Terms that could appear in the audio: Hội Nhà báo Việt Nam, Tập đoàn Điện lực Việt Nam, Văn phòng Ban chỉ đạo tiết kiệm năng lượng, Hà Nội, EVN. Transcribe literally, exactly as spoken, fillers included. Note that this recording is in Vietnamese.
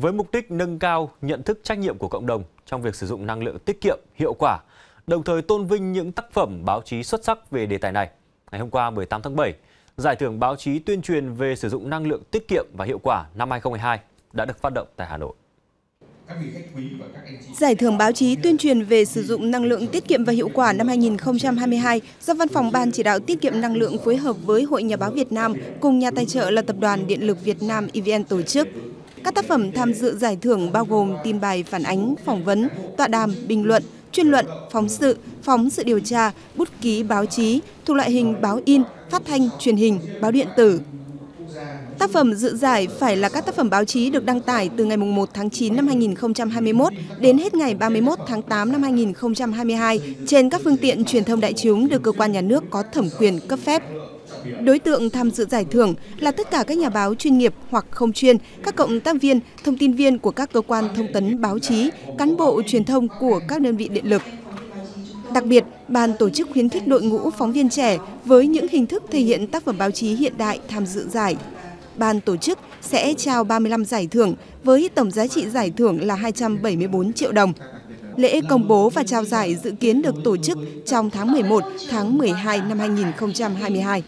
Với mục đích nâng cao nhận thức trách nhiệm của cộng đồng trong việc sử dụng năng lượng tiết kiệm, hiệu quả, đồng thời tôn vinh những tác phẩm báo chí xuất sắc về đề tài này. Ngày hôm qua mười tám tháng bảy, Giải thưởng báo chí tuyên truyền về sử dụng năng lượng tiết kiệm và hiệu quả năm hai nghìn không trăm hai mươi hai đã được phát động tại Hà Nội. Giải thưởng báo chí tuyên truyền về sử dụng năng lượng tiết kiệm và hiệu quả năm hai nghìn không trăm hai mươi hai do Văn phòng Ban chỉ đạo tiết kiệm năng lượng phối hợp với Hội Nhà báo Việt Nam cùng nhà tài trợ là Tập đoàn Điện lực Việt Nam E V N tổ chức. Các tác phẩm tham dự giải thưởng bao gồm tin bài phản ánh, phỏng vấn, tọa đàm, bình luận, chuyên luận, phóng sự, phóng sự điều tra, bút ký báo chí, thuộc loại hình báo in, phát thanh, truyền hình, báo điện tử. Tác phẩm dự giải phải là các tác phẩm báo chí được đăng tải từ ngày một tháng chín năm hai nghìn không trăm hai mươi mốt đến hết ngày ba mươi mốt tháng tám năm hai nghìn không trăm hai mươi hai trên các phương tiện truyền thông đại chúng được cơ quan nhà nước có thẩm quyền cấp phép. Đối tượng tham dự giải thưởng là tất cả các nhà báo chuyên nghiệp hoặc không chuyên, các cộng tác viên, thông tin viên của các cơ quan thông tấn báo chí, cán bộ truyền thông của các đơn vị điện lực. Đặc biệt, ban tổ chức khuyến khích đội ngũ phóng viên trẻ với những hình thức thể hiện tác phẩm báo chí hiện đại tham dự giải. Ban tổ chức sẽ trao ba mươi lăm giải thưởng với tổng giá trị giải thưởng là hai trăm bảy mươi tư triệu đồng. Lễ công bố và trao giải dự kiến được tổ chức trong tháng mười một, tháng mười hai năm hai nghìn không trăm hai mươi hai.